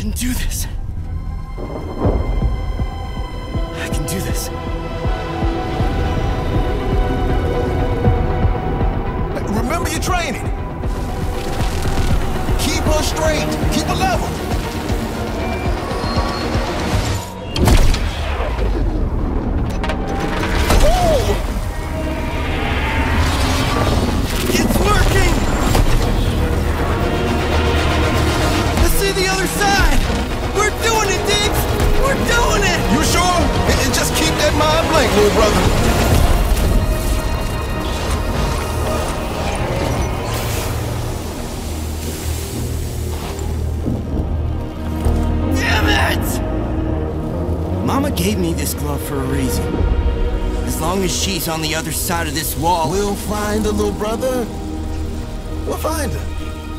can do this. I can do this. Remember your training. Keep her straight. Keep her level. Little brother. Damn it! Mama gave me this glove for a reason. As long as she's on the other side of this wall... We'll find her, little brother. We'll find her.